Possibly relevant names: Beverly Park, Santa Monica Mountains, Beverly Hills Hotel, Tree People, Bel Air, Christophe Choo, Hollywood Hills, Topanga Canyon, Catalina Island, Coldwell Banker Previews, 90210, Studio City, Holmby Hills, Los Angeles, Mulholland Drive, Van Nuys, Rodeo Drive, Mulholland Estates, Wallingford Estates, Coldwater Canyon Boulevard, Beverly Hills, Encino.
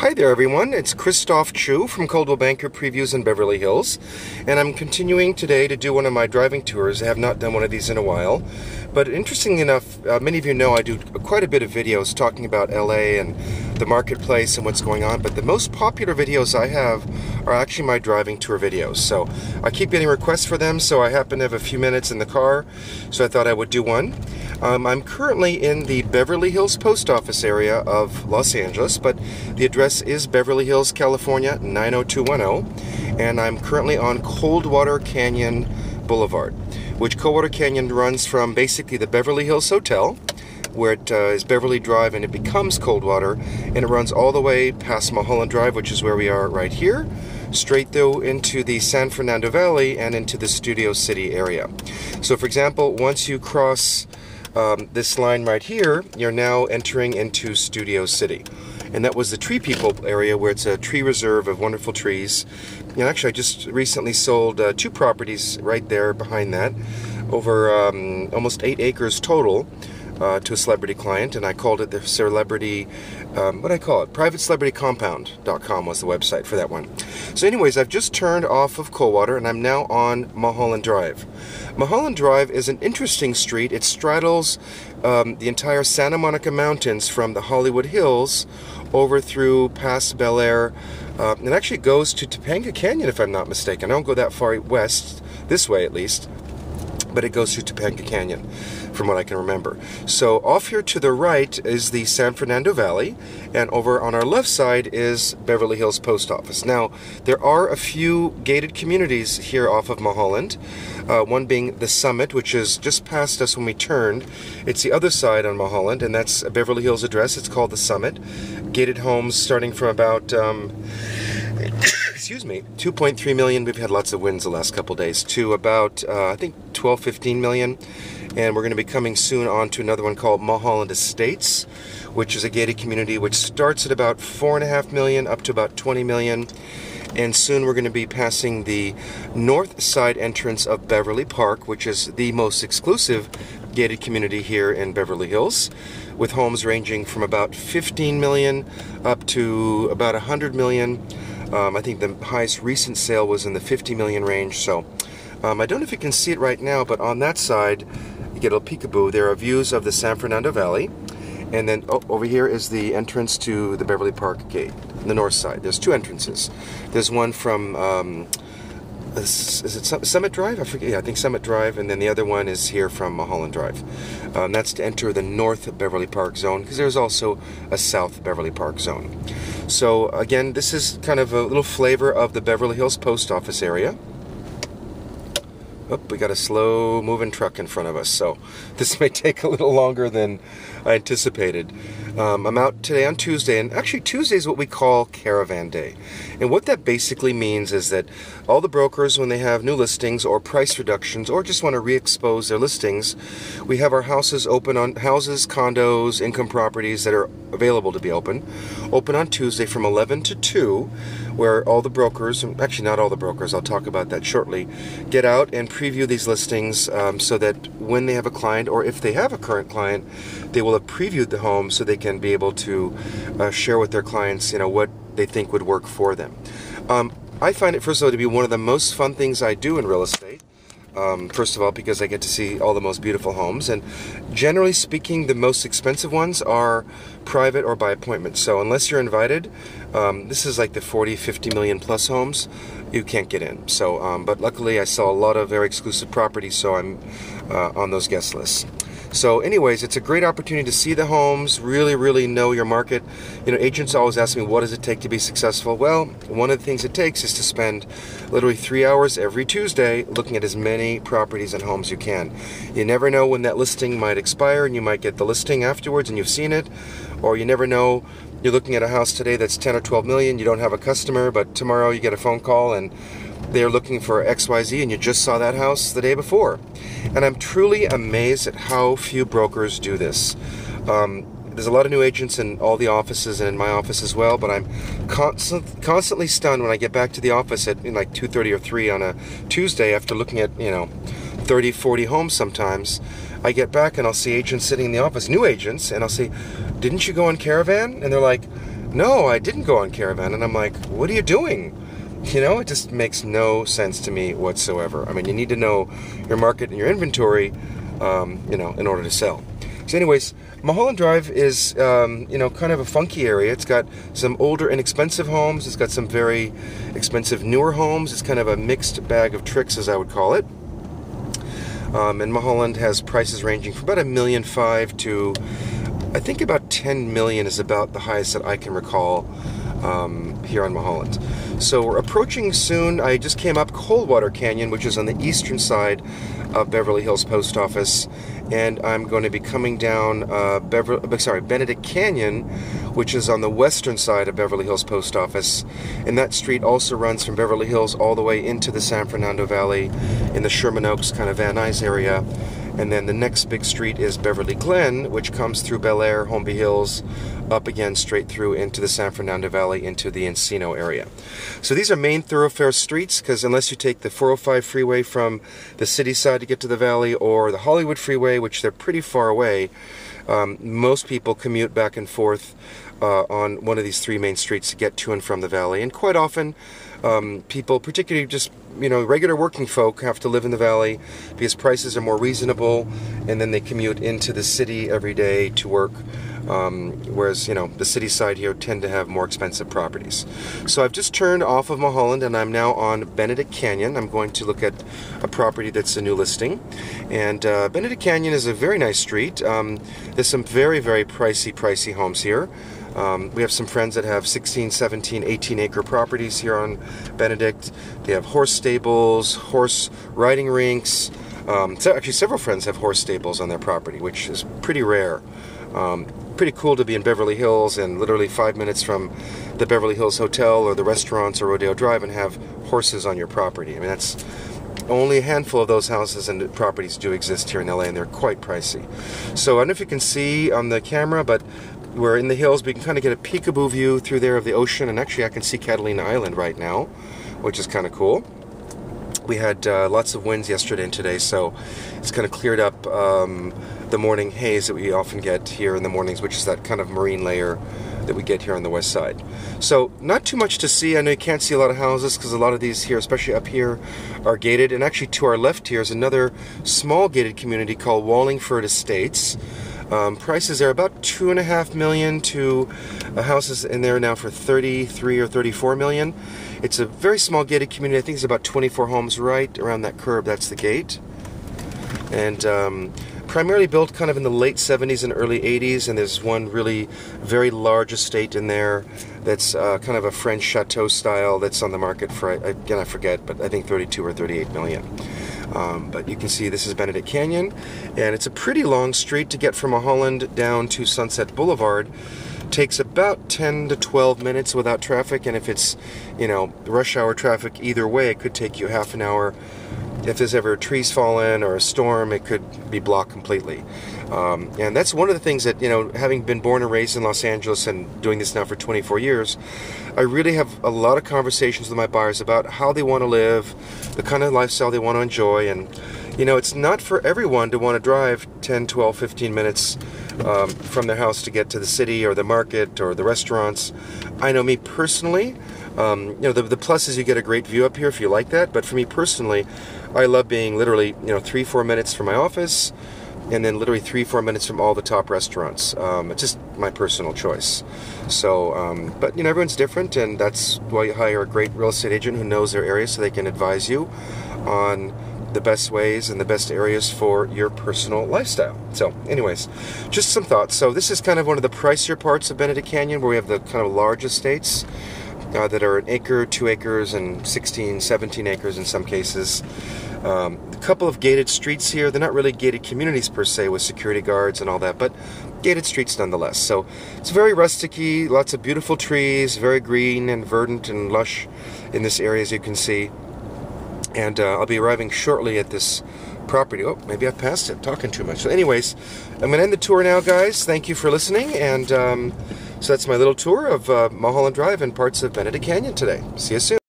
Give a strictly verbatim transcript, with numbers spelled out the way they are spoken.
Hi there everyone, it's Christophe Choo from Coldwell Banker Previews in Beverly Hills, and I'm continuing today to do one of my driving tours. I have not done one of these in a while, but interestingly enough, uh, many of you know I do quite a bit of videos talking about L A and the marketplace and what's going on, but the most popular videos I have are actually my driving tour videos. So I keep getting requests for them, so I happen to have a few minutes in the car, so I thought I would do one. Um, I'm currently in the Beverly Hills post office area of Los Angeles, but the address is Beverly Hills, California, nine oh two one oh, and I'm currently on Coldwater Canyon Boulevard, which Coldwater Canyon runs from basically the Beverly Hills Hotel, where it uh, is Beverly Drive and it becomes Coldwater, and it runs all the way past Mulholland Drive, which is where we are right here, straight through into the San Fernando Valley and into the Studio City area. So for example, once you cross Um, this line right here, you're now entering into Studio City. And that was the Tree People area, where it's a tree reserve of wonderful trees. And actually, I just recently sold uh, two properties right there behind that, over um, almost eight acres total, uh, to a celebrity client. And I called it the celebrity, um, what did I call it? private celebrity compound dot com was the website for that one. So anyways, I've just turned off of Coldwater and I'm now on Mulholland Drive. Mulholland Drive is an interesting street. It straddles um, the entire Santa Monica Mountains from the Hollywood Hills over through past Bel Air. Uh, it actually goes to Topanga Canyon, if I'm not mistaken. I don't go that far west, this way at least, but it goes through Topanga Canyon, from what I can remember. So off here to the right is the San Fernando Valley, and over on our left side is Beverly Hills Post Office. Now, there are a few gated communities here off of Mulholland, uh, one being the Summit, which is just past us when we turned. It's the other side on Mulholland, and that's a Beverly Hills address. It's called the Summit. Gated homes starting from about, um, excuse me, two point three million. We've had lots of winds the last couple days, to about, uh, I think, twelve, fifteen million. And we're going to be coming soon on to another one called Mulholland Estates, which is a gated community which starts at about four point five million up to about twenty million. And soon we're going to be passing the north side entrance of Beverly Park, which is the most exclusive gated community here in Beverly Hills, with homes ranging from about fifteen million up to about one hundred million. Um, I think the highest recent sale was in the fifty million range. So um, I don't know if you can see it right now, but on that side, get a little peekaboo, there are views of the San Fernando Valley, and then oh, over here is the entrance to the Beverly Park gate, the north side. There's two entrances. There's one from um, is it Summit Drive? I forget. Yeah, I think Summit Drive, and then the other one is here from Mulholland Drive. Um, that's to enter the north Beverly Park zone, because there's also a south Beverly Park zone. So again, this is kind of a little flavor of the Beverly Hills Post Office area. Oh, we got a slow moving truck in front of us, so this may take a little longer than I anticipated. Um, I'm out today on Tuesday, and actually Tuesday is what we call Caravan Day. And what that basically means is that all the brokers, when they have new listings or price reductions or just want to re-expose their listings, we have our houses open on houses, condos, income properties that are available to be open, open on Tuesday from eleven to two, where all the brokers, actually not all the brokers, I'll talk about that shortly, get out and preview these listings um, so that when they have a client, or if they have a current client, they will have previewed the home so they can be able to uh, share with their clients, you know, what they think would work for them. Um, I find it, first of all, to be one of the most fun things I do in real estate. Um, first of all, because I get to see all the most beautiful homes, and generally speaking, the most expensive ones are private or by appointment. So unless you're invited, um, this is like the forty, fifty million plus homes, you can't get in. So, um, but luckily I saw a lot of very exclusive properties, so I'm uh, on those guest lists. So anyways, it's a great opportunity to see the homes, really, really know your market. You know, agents always ask me, what does it take to be successful? Well, one of the things it takes is to spend literally three hours every Tuesday looking at as many properties and homes you can. You never know when that listing might expire, and you might get the listing afterwards and you've seen it, or you never know. You're looking at a house today that's ten or twelve million, you don't have a customer, but tomorrow you get a phone call and they're looking for X Y Z, and you just saw that house the day before. And I'm truly amazed at how few brokers do this. Um, there's a lot of new agents in all the offices and in my office as well, but I'm constant, constantly stunned when I get back to the office at in like two thirty or three on a Tuesday after looking at, you know, thirty, forty homes sometimes. I get back and I'll see agents sitting in the office, new agents, and I'll say, didn't you go on Caravan? And they're like, no, I didn't go on Caravan. And I'm like, what are you doing? You know, it just makes no sense to me whatsoever. I mean, you need to know your market and your inventory, um, you know, in order to sell. So anyways, Mulholland Drive is, um, you know, kind of a funky area. It's got some older, inexpensive homes. It's got some very expensive, newer homes. It's kind of a mixed bag of tricks, as I would call it. Um, and Mulholland has prices ranging from about a million five to, I think about ten million is about the highest that I can recall um, here on Mulholland. So we're approaching soon. I just came up Coldwater Canyon, which is on the eastern side of Beverly Hills Post Office, and I'm going to be coming down uh, Beverly, sorry, Benedict Canyon, which is on the western side of Beverly Hills Post Office, and that street also runs from Beverly Hills all the way into the San Fernando Valley in the Sherman Oaks, kind of Van Nuys area. And then the next big street is Beverly Glen, which comes through Bel Air, Holmby Hills, up again straight through into the San Fernando Valley, into the Encino area. So these are main thoroughfare streets, because unless you take the four oh five freeway from the city side to get to the valley, or the Hollywood freeway, which they're pretty far away, um, most people commute back and forth uh, on one of these three main streets to get to and from the valley. And quite often, um, people, particularly just you know, regular working folk, have to live in the valley because prices are more reasonable, and then they commute into the city every day to work, um, whereas, you know, the city side here tend to have more expensive properties. So I've just turned off of Mulholland and I'm now on Benedict Canyon. I'm going to look at a property that's a new listing, and uh, Benedict Canyon is a very nice street. Um, there's some very, very pricey, pricey homes here. Um, we have some friends that have sixteen, seventeen, eighteen acre properties here on Benedict. They have horse stables, horse riding rinks. Um, so actually several friends have horse stables on their property, which is pretty rare. Um, pretty cool to be in Beverly Hills and literally five minutes from the Beverly Hills Hotel or the restaurants or Rodeo Drive and have horses on your property. I mean, that's only a handful of those houses and properties do exist here in L A, and they're quite pricey. So I don't know if you can see on the camera, but we're in the hills, but you can kind of get a peekaboo view through there of the ocean, and actually I can see Catalina Island right now, which is kind of cool. We had uh, lots of winds yesterday and today, so it's kind of cleared up um, the morning haze that we often get here in the mornings, which is that kind of marine layer that we get here on the west side. So not too much to see. I know you can't see a lot of houses because a lot of these here, especially up here, are gated. And actually to our left here is another small gated community called Wallingford Estates. Um, prices are about two and a half million to uh, houses in there now for thirty-three or thirty-four million. It's a very small gated community. I think it's about twenty-four homes right around that curb. That's the gate, and um, primarily built kind of in the late seventies and early eighties. And there's one really very large estate in there that's uh, kind of a French chateau style that's on the market for, again, I forget, but I think thirty-two or thirty-eight million. Um, but you can see this is Benedict Canyon, and it's a pretty long street to get from Mulholland down to Sunset Boulevard. Takes about ten to twelve minutes without traffic, and if it's, you know, rush hour traffic either way, it could take you half an hour. If there's ever trees fall in or a storm, it could be blocked completely. Um, and that's one of the things that, you know, having been born and raised in Los Angeles and doing this now for twenty-four years, I really have a lot of conversations with my buyers about how they want to live, the kind of lifestyle they want to enjoy. And, you know, it's not for everyone to want to drive ten, twelve, fifteen minutes um, from their house to get to the city or the market or the restaurants. I know me personally, um, you know, the, the plus is you get a great view up here if you like that. But for me personally, I love being literally, you know, three, four minutes from my office, and then literally three, four minutes from all the top restaurants. Um, it's just my personal choice. So, um, but you know, everyone's different, and that's why you hire a great real estate agent who knows their area so they can advise you on the best ways and the best areas for your personal lifestyle. So anyways, just some thoughts. So this is kind of one of the pricier parts of Benedict Canyon, where we have the kind of large estates uh, that are an acre, two acres, and sixteen, seventeen acres in some cases. Um, a couple of gated streets here. They're not really gated communities per se with security guards and all that, but gated streets nonetheless. So it's very rusticy, lots of beautiful trees, very green and verdant and lush in this area, as you can see. And uh, I'll be arriving shortly at this property. Oh, maybe I've passed it, talking too much. So anyways, I'm going to end the tour now, guys. Thank you for listening. And um, so that's my little tour of uh, Mulholland Drive and parts of Benedict Canyon today. See you soon.